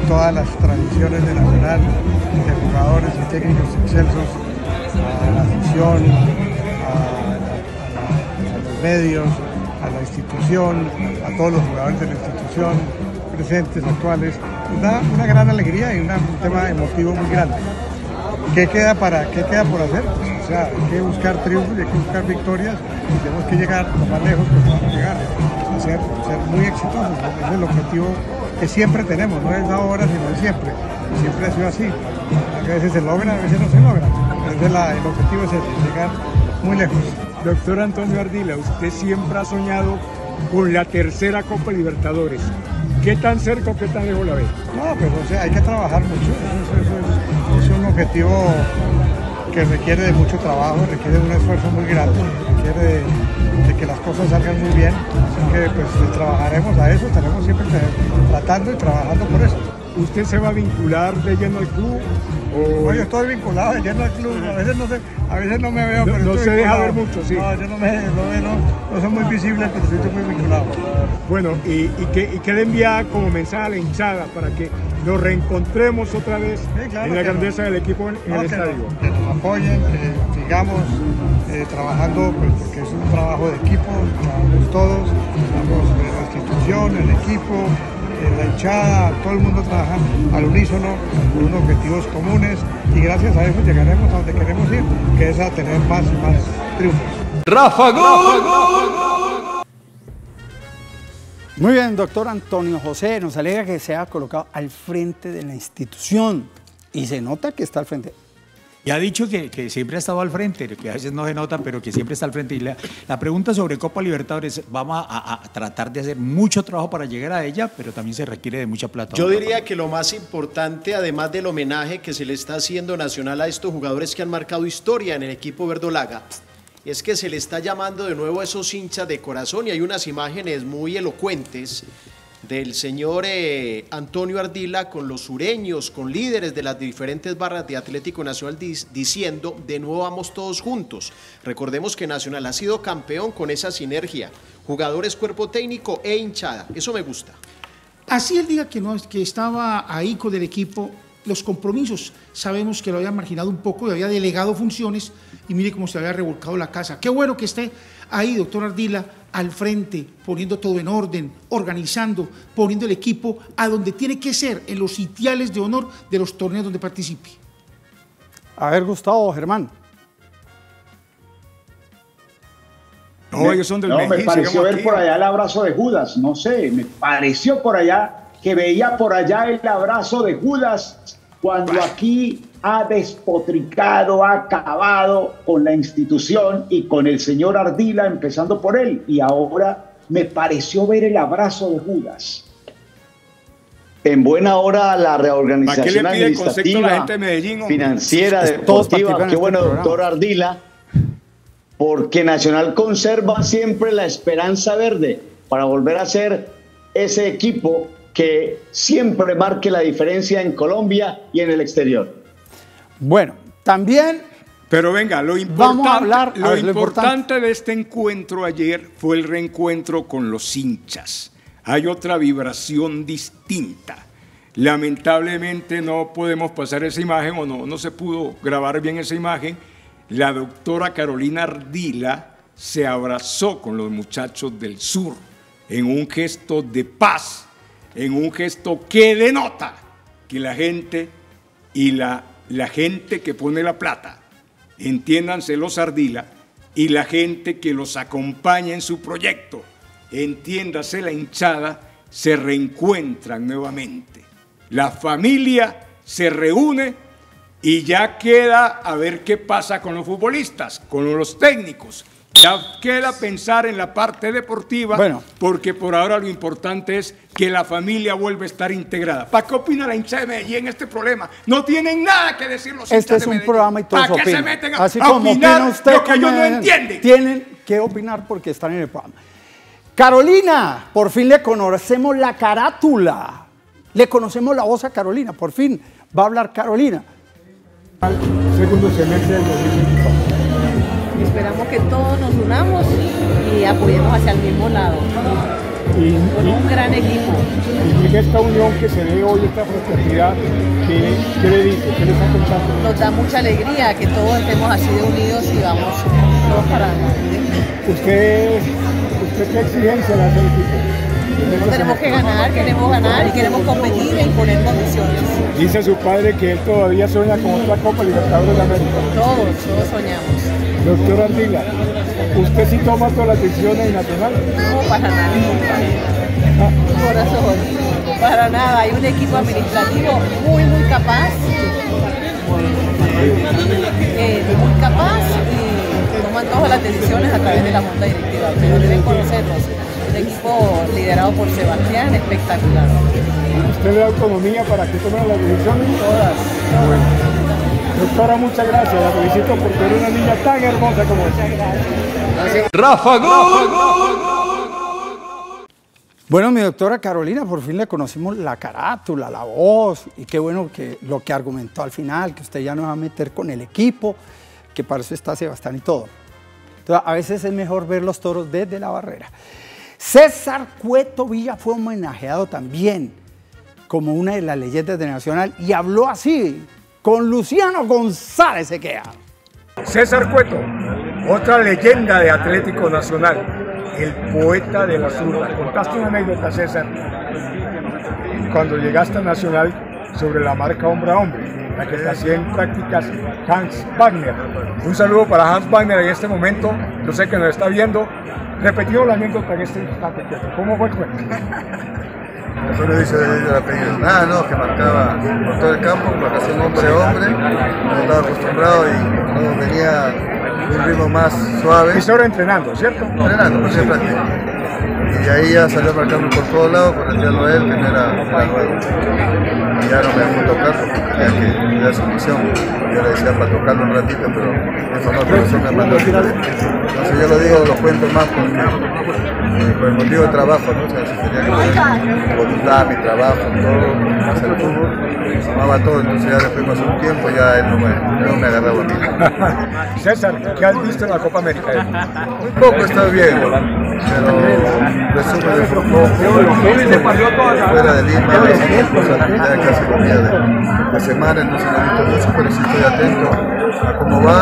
todas las tradiciones de Nacional, de jugadores y técnicos excelsos, a la afición, a los medios, a la institución, a todos los jugadores de la institución, presentes, actuales. Da una gran alegría y un tema emotivo muy grande. ¿Qué queda por hacer? Pues, o sea, hay que buscar triunfos, hay que buscar victorias y tenemos que llegar lo más lejos que podemos llegar, ser muy exitosos. Es el objetivo que siempre tenemos, no es ahora sino es siempre. Siempre ha sido así. A veces se logra, a veces no se logra. El objetivo es ese, llegar muy lejos. Doctor Antonio Ardila, usted siempre ha soñado con la tercera Copa Libertadores. ¿Qué tan cerca o qué tan lejos la ve? No, pues o sea, hay que trabajar mucho. Es un objetivo que requiere de mucho trabajo, requiere de un esfuerzo muy grande, requiere de que las cosas salgan muy bien. Así que pues trabajaremos a eso, estaremos siempre tratando y trabajando por eso. ¿Usted se va a vincular de lleno al club? No, yo estoy vinculado de lleno al club, a veces no me veo, pero no se deja ver mucho, sí. No, yo no soy muy visible, pero sí estoy muy vinculado. Bueno, ¿y qué le envía como mensaje a la hinchada para que nos reencontremos otra vez, sí, claro, en la grandeza del equipo en el estadio? Que nos apoyen, que sigamos trabajando, pues, porque es un trabajo de equipo, trabajamos todos, la institución, el equipo, la hinchada, todo el mundo trabaja al unísono, con unos objetivos comunes y gracias a eso llegaremos a donde queremos ir, que es a tener más y más triunfos. ¡Rafa Gol! Muy bien, doctor Antonio José, nos alegra que se haya colocado al frente de la institución y se nota que está al frente. Y ha dicho que siempre ha estado al frente, que a veces no se nota, pero que siempre está al frente. Y la pregunta sobre Copa Libertadores, vamos a tratar de hacer mucho trabajo para llegar a ella, pero también se requiere de mucha plata. Yo diría que lo más importante, además del homenaje que se le está haciendo Nacional a estos jugadores que han marcado historia en el equipo verdolaga, es que se le está llamando de nuevo a esos hinchas de corazón y hay unas imágenes muy elocuentes del señor Antonio Ardila con los sureños, con líderes de las diferentes barras de Atlético Nacional diciendo, de nuevo vamos todos juntos. Recordemos que Nacional ha sido campeón con esa sinergia, jugadores, cuerpo técnico e hinchada, eso me gusta. Así él diga que no, que estaba ahí con el equipo, los compromisos, sabemos que lo había marginado un poco y había delegado funciones y mire cómo se había revolcado la casa. Qué bueno que esté ahí, doctor Ardila, al frente, poniendo todo en orden, organizando, poniendo el equipo a donde tiene que ser, en los sitiales de honor de los torneos donde participe. A ver, Gustavo, Germán. No, ellos son del Medellín, me pareció ver aquí por allá el abrazo de Judas, no sé, me pareció por allá, que veía por allá el abrazo de Judas cuando aquí ha despotricado, ha acabado con la institución y con el señor Ardila, empezando por él. Y ahora me pareció ver el abrazo de Judas. En buena hora la reorganización administrativa, financiera, deportiva. Qué bueno, doctor Ardila, porque Nacional conserva siempre la esperanza verde para volver a ser ese equipo que siempre marque la diferencia en Colombia y en el exterior. Bueno, también... Pero venga, lo importante de este encuentro ayer fue el reencuentro con los hinchas. Hay otra vibración distinta. Lamentablemente no podemos pasar esa imagen, o no se pudo grabar bien esa imagen. La doctora Carolina Ardila se abrazó con los muchachos del sur en un gesto de paz, en un gesto que denota que la gente y la gente que pone la plata, entiéndanse los Ardila, y la gente que los acompaña en su proyecto, entiéndase la hinchada, se reencuentran nuevamente. La familia se reúne y ya queda a ver qué pasa con los futbolistas, con los técnicos. Ya queda pensar en la parte deportiva, bueno, porque por ahora lo importante es que la familia vuelva a estar integrada. ¿Para qué opina la hinchada de Medellín en este problema? No tienen nada que decir los hinchas de Medellín. Este es un programa y todos opinan. ¿Para qué se meten a opinar lo que ellos no entienden? Tienen que opinar porque están en el programa. Carolina, por fin le conocemos la carátula. Le conocemos la voz a Carolina, por fin va a hablar Carolina. Segundo semestre del 2024. Esperamos que todos nos unamos y apoyemos hacia el mismo lado, con un gran equipo. Y esta unión que se ve hoy, esta fraternidad, ¿qué le dice? ¿Qué le está contando? Nos da mucha alegría que todos estemos así de unidos y vamos todos para adelante. ¿Usted qué exigencia le hace al equipo? Tenemos que ganar, queremos ganar y queremos competir e imponer condiciones. Dice su padre que él todavía sueña con otra Copa Libertadores de América. Todos soñamos. Doctor Ardila, ¿usted sí toma todas las decisiones nacionales? No, para nada. Corazón, para nada. Hay un equipo administrativo muy capaz. Muy capaz y toman todas las decisiones a través de la junta directiva. Pero deben conocernos. Un equipo liderado por Sebastián, espectacular. ¿Usted le da autonomía para que tomen las decisiones? Todas. Doctora, muchas gracias. La felicito por tener una niña tan hermosa como esta. Rafa Gol. Bueno, mi doctora Carolina, por fin le conocimos la carátula, la voz. Y qué bueno que lo que argumentó al final, que usted ya no va a meter con el equipo, que para eso está Sebastián y todo. Entonces, a veces es mejor ver los toros desde la barrera. César Cueto Villa fue homenajeado también como una de las leyendas de Nacional y habló así. Con Luciano González se queda. César Cueto, otra leyenda de Atlético Nacional, el poeta de la zurda. Contaste una anécdota, César, cuando llegaste a Nacional sobre la marca hombre a hombre, la que te hacía en prácticas Hans Wagner. Un saludo para Hans Wagner en este momento, yo sé que nos está viendo. Repetido la anécdota en este instante, ¿cómo fue el cuento? Solo hizo el apellido. Nada, no, que marcaba por todo el campo, marcación hombre a hombre, no estaba acostumbrado y no venía un ritmo más suave. Y solo entrenando, ¿cierto? Entrenando, por siempre. Y de ahí ya salió marcando por todos lados, por retirarlo a él, que no era nuevo. Y ya no me dejó tocar, porque era su misión. Yo le decía para tocarlo un ratito, pero eso no, pero eso me mandó. Entonces yo lo digo, lo cuento más por el motivo de trabajo, ¿no? O sea, si tenía que poder voluntad, mi trabajo, todo, hacer fútbol, sumaba todo, entonces ya después pasó un tiempo, ya él no me agarraba a mí. César, ¿qué has visto en la Copa América? Muy poco, está bien, pero resumen de fútbol, fuera de Lima, ya casi comía de semana, entonces no he visto mucho, pero sí estoy atento a cómo va,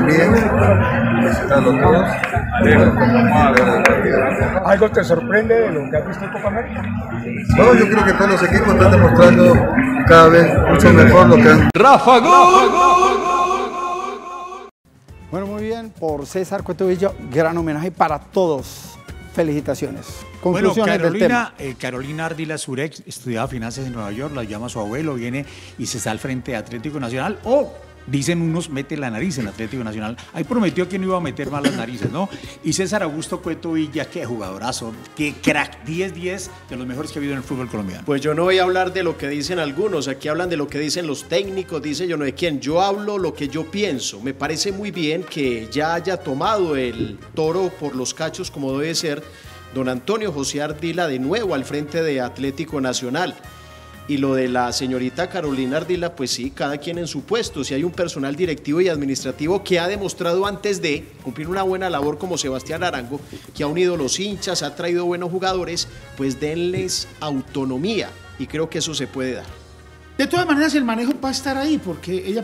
muy bien, visitarlo todos. ¿Algo te sorprende de lo que has visto en Copa América? No, yo creo que todos los equipos están demostrando cada vez mucho mejor lo que han. ¡Rafa Gol! Bueno, muy bien, por César Cueto Villa, gran homenaje para todos. Felicitaciones. Conclusiones bueno, Carolina, del tema. Carolina Ardila Surex estudiaba finanzas en Nueva York, la llama su abuelo, viene y se está al frente de Atlético Nacional. ¡Oh! Dicen unos, mete la nariz en Atlético Nacional. Ahí prometió que no iba a meter más las narices, ¿no? Y César Augusto Cueto Villa, qué jugadorazo, qué crack, 10-10 de los mejores que ha habido en el fútbol colombiano. Pues yo no voy a hablar de lo que dicen algunos, aquí hablan de lo que dicen los técnicos, dice yo no sé quién, yo hablo lo que yo pienso. Me parece muy bien que ya haya tomado el toro por los cachos como debe ser don Antonio José Ardila de nuevo al frente de Atlético Nacional. Y lo de la señorita Carolina Ardila, pues sí, cada quien en su puesto. Si hay un personal directivo y administrativo que ha demostrado antes de cumplir una buena labor como Sebastián Arango, que ha unido los hinchas, ha traído buenos jugadores, pues denles autonomía y creo que eso se puede dar. De todas maneras el manejo va a estar ahí porque ella es la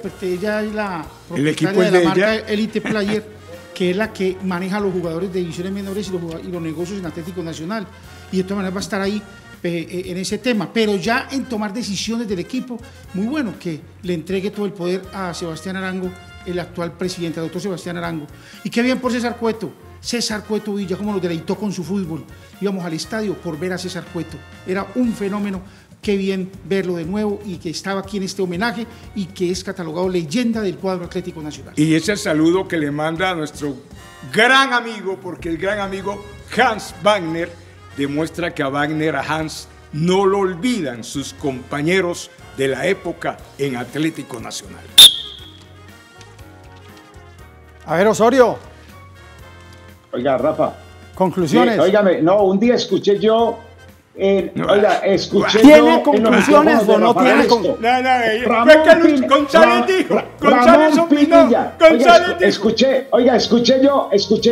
propietaria de la marca Elite Player que es la que maneja a los jugadores de divisiones menores y los negocios en Atlético Nacional. Y de todas maneras va a estar ahí en ese tema. Pero ya en tomar decisiones del equipo, muy bueno que le entregue todo el poder a Sebastián Arango, el actual presidente, el doctor Sebastián Arango. Y qué bien por César Cueto. César Cueto Villa, como nos deleitó con su fútbol. Íbamos al estadio por ver a César Cueto. Era un fenómeno. Qué bien verlo de nuevo y que estaba aquí en este homenaje y que es catalogado leyenda del cuadro Atlético Nacional. Y ese saludo que le manda a nuestro gran amigo, porque el gran amigo Hans Wagner demuestra que a Wagner, a Hans, no lo olvidan sus compañeros de la época en Atlético Nacional. A ver, Osorio. Oiga, Rafa. Conclusiones. Sí, óigame, no, un día escuché yo... ¿Tiene conclusiones o no tiene conclusiones? González dijo, González opinó, González dijo. Escuché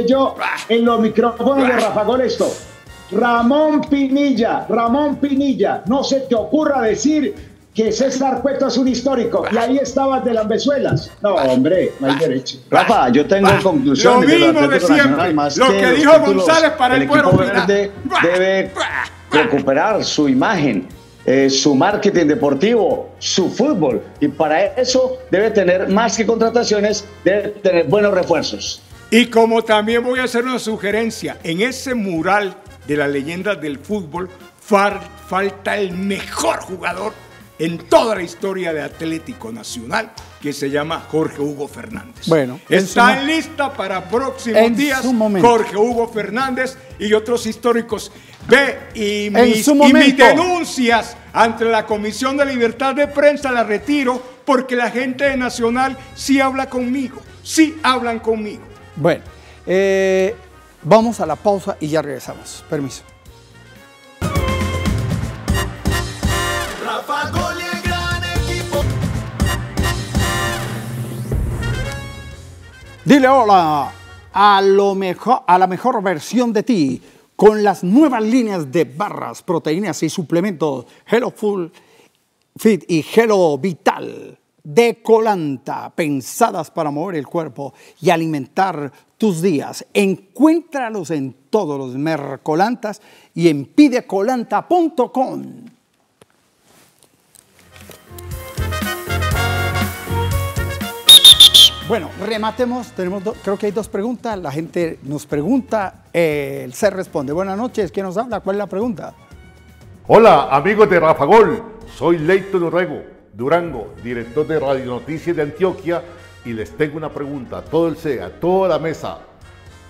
yo en los micrófonos de Rafa Gol esto. Ramón Pinilla, no se te ocurra decir que César Cueto es un histórico y ahí estabas de las Venezuelas. No, hombre, no hay derecho. Rafa, yo tengo conclusiones. Lo mismo de siempre, lo que dijo González para el pueblo. Debe recuperar su imagen, su marketing deportivo, su fútbol, y para eso debe tener más que contrataciones, debe tener buenos refuerzos. Y como también voy a hacer una sugerencia, en ese mural de la leyenda del fútbol falta el mejor jugador en toda la historia de Atlético Nacional, que se llama Jorge Hugo Fernández. Bueno, está en lista para próximos días Jorge Hugo Fernández y otros históricos. Ve y mis denuncias ante la Comisión de Libertad de Prensa la retiro, porque la gente de Nacional sí habla conmigo, sí hablan conmigo. Bueno, vamos a la pausa y ya regresamos. Permiso. Rafa Gol y el gran equipo. Dile hola a la mejor versión de ti, con las nuevas líneas de barras, proteínas y suplementos Hello Fit y Hello Vital de Colanta, pensadas para mover el cuerpo y alimentar tus días. Encuéntralos en todos los Mercolantas y en pidecolanta.com. Bueno, rematemos, creo que hay dos preguntas, la gente nos pregunta, el CER responde. Buenas noches, ¿quién nos habla? ¿Cuál es la pregunta? Hola, amigos de Rafa Gol, soy Leito Durango, director de Radio Noticias de Antioquia, y les tengo una pregunta a todo el CER, a toda la mesa.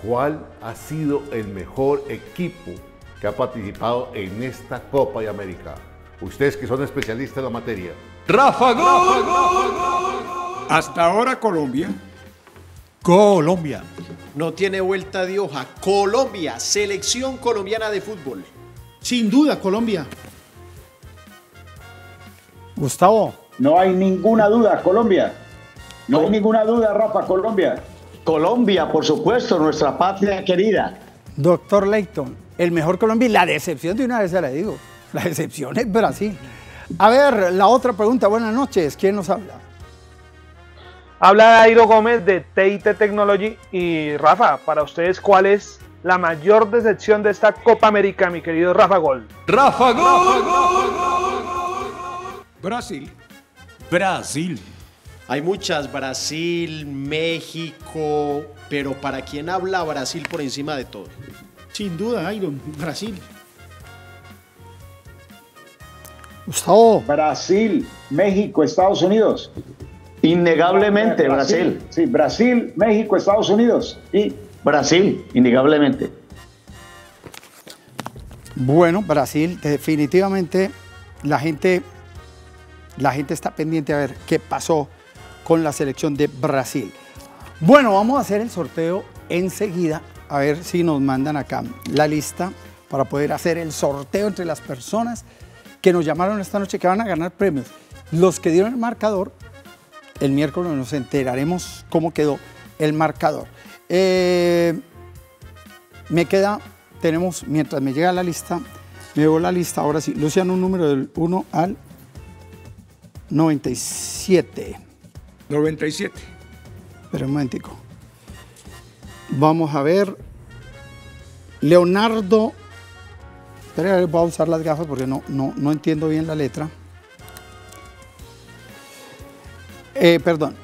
¿Cuál ha sido el mejor equipo que ha participado en esta Copa de América? Ustedes que son especialistas en la materia. ¡Rafa Gol! ¡Rafa Gol! ¡Rafa Gol! Hasta ahora Colombia. No tiene vuelta de hoja. Colombia, selección colombiana de fútbol. Sin duda, Colombia. Gustavo. No hay ninguna duda, Colombia. No hay ninguna duda, Rafa, Colombia. Colombia, por supuesto, nuestra patria querida. Doctor Leighton, el mejor Colombia y la decepción, de una vez se la digo. La decepción es Brasil. A ver, la otra pregunta. Buenas noches. ¿Quién nos habla? Habla Dairo Gómez de TIT Technology. Y Rafa, para ustedes, ¿cuál es la mayor decepción de esta Copa América, mi querido Rafa Gol? ¡Rafa Gol! ¡Rafa Gol! Brasil. Hay muchas, Brasil, México, pero ¿para quién habla Brasil por encima de todo? Sin duda, Dairo, Brasil. Gustavo. Brasil, México, Estados Unidos. Innegablemente, Brasil. Sí, Brasil, México, Estados Unidos y Brasil, innegablemente. Bueno, Brasil, definitivamente la gente está pendiente a ver qué pasó con la selección de Brasil. Bueno, vamos a hacer el sorteo enseguida, a ver si nos mandan acá la lista para poder hacer el sorteo entre las personas que nos llamaron esta noche, que van a ganar premios. Los que dieron el marcador, el miércoles nos enteraremos cómo quedó el marcador. Mientras me llega la lista, me llevo la lista, ahora sí, Luciano, un número del 1 al 97. Espera un momentico. Vamos a ver. Leonardo. Espera, voy a usar las gafas porque no entiendo bien la letra. Perdón.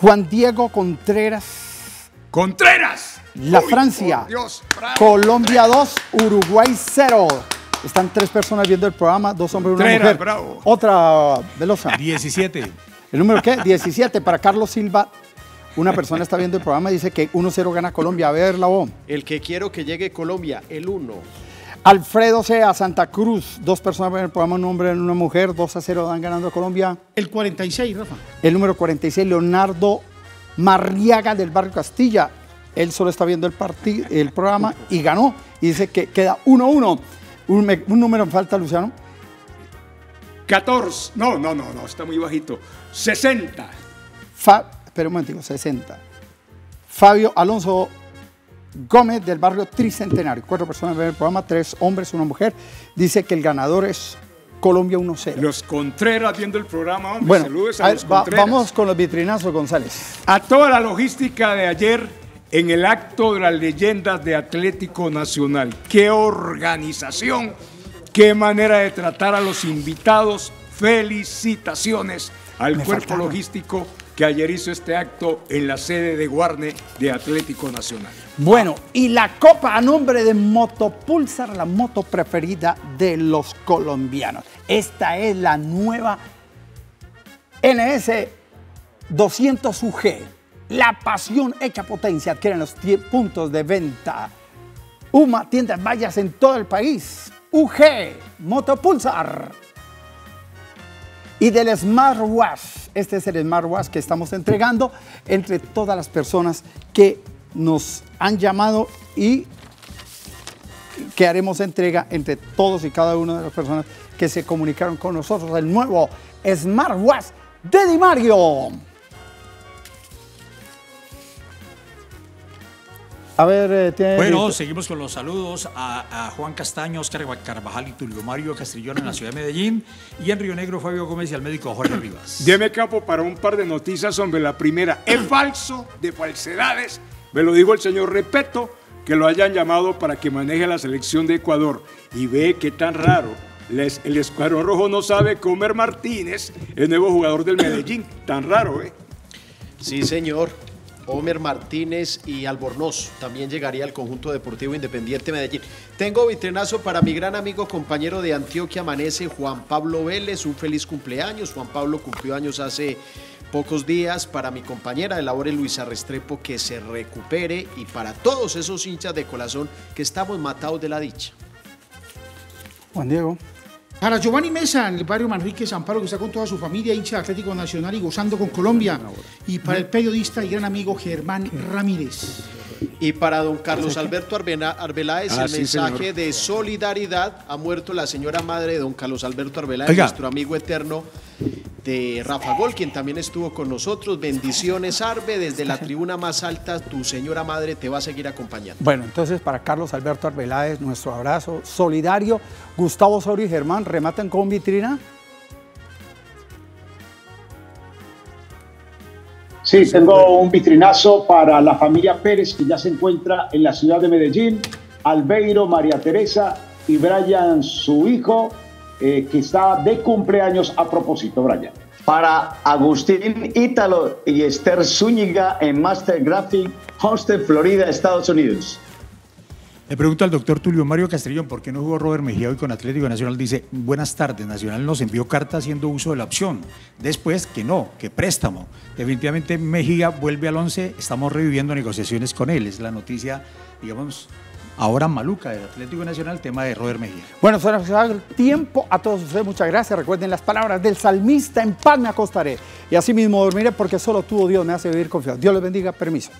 Juan Diego Contreras. ¡Contreras! La Francia. Dios, bravo, Colombia 2, Uruguay 0. Están tres personas viendo el programa, dos hombres y una mujer. Bravo. Otra, Velosa. 17. ¿El número qué? 17 para Carlos Silva. Una persona está viendo el programa y dice que 1-0 gana Colombia. A ver, Labo. El que quiero que llegue Colombia, el 1. Alfredo Sea, Santa Cruz. Dos personas ven el programa, un hombre y una mujer. 2-0 dan ganando a Colombia. El 46, Rafa. El número 46, Leonardo Marriaga del Barrio Castilla. Él solo está viendo el programa y ganó. Y dice que queda 1-1. Un número en falta, Luciano. 14. No, está muy bajito. 60. Espera un momento, 60. Fabio Alonso Gómez del barrio Tricentenario. Cuatro personas ven el programa, tres hombres, una mujer. Dice que el ganador es Colombia 1-0. Los Contreras viendo el programa. Hombre, bueno, saludos a los Contreras. Vamos con los vitrinazos, González. A toda la logística de ayer. En el acto de las leyendas de Atlético Nacional. ¡Qué organización! ¡Qué manera de tratar a los invitados! ¡Felicitaciones al cuerpo logístico que ayer hizo este acto en la sede de Guarne de Atlético Nacional! Bueno, y la Copa a nombre de Motopulsar, la moto preferida de los colombianos. Esta es la nueva NS 200 UG. La pasión hecha potencia. Adquieren los puntos de venta. UMA, tiendas vallas en todo el país. UG, Motopulsar. Y del Smartwatch. Este es el Smartwatch que estamos entregando entre todas las personas que nos han llamado y que haremos entrega entre todos y cada una de las personas que se comunicaron con nosotros. El nuevo Smartwatch de Di Mario. A ver, bueno, seguimos con los saludos a Juan Castaño, Oscar Carvajal y Tulio Mario Castrillón en la ciudad de Medellín. Y en Río Negro, Fabio Gómez y al médico Jorge Rivas. Deme campo para un par de noticias sobre la primera. Es falso, de falsedades. Me lo dijo el señor Repeto, que lo hayan llamado para que maneje la selección de Ecuador. Y ve qué tan raro. El Escuadrón Rojo no sabe comer Martínez, el nuevo jugador del Medellín. Tan raro, ¿eh? Sí, señor. Homer Martínez y Albornoz también llegaría al conjunto deportivo Independiente de Medellín. Tengo vitrinazo para mi gran amigo, compañero de Antioquia Amanece, Juan Pablo Vélez. Un feliz cumpleaños. Juan Pablo cumplió años hace pocos días. Para mi compañera de labores Luisa Restrepo, que se recupere, y para todos esos hinchas de corazón que estamos matados de la dicha. Juan Diego. Para Giovanni Mesa, en el barrio Manrique Zamparo, que está con toda su familia, hincha de Atlético Nacional y gozando con Colombia. Y para el periodista y gran amigo Germán Ramírez. Y para don Carlos Alberto Arbeláez, el mensaje de solidaridad. Ha muerto la señora madre de don Carlos Alberto Arbeláez, nuestro amigo eterno de Rafa Gol, quien también estuvo con nosotros. Bendiciones, Arbe, desde la tribuna más alta, tu señora madre te va a seguir acompañando. Bueno, entonces para Carlos Alberto Arbeláez, nuestro abrazo solidario. Gustavo Osorio y Germán, ¿rematan con vitrina? Sí, tengo un vitrinazo para la familia Pérez, que ya se encuentra en la ciudad de Medellín. Albeiro, María Teresa y Brian, su hijo, que está de cumpleaños a propósito, Brian. Para Agustín Ítalo y Esther Zúñiga en Master Graphic, Houston, Florida, Estados Unidos. Le pregunto al doctor Tulio Mario Castrillón, ¿por qué no jugó Robert Mejía hoy con Atlético Nacional? Dice, buenas tardes, Nacional nos envió carta haciendo uso de la opción. Después, que no, que préstamo. Definitivamente Mejía vuelve al 11, estamos reviviendo negociaciones con él. Es la noticia, digamos, ahora maluca del Atlético Nacional, tema de Robert Mejía. Bueno, se nos da el tiempo. A todos ustedes, muchas gracias. Recuerden las palabras del salmista, en paz me acostaré y asimismo dormiré porque solo tú, oh Dios, me hace vivir confiado. Dios les bendiga, permiso.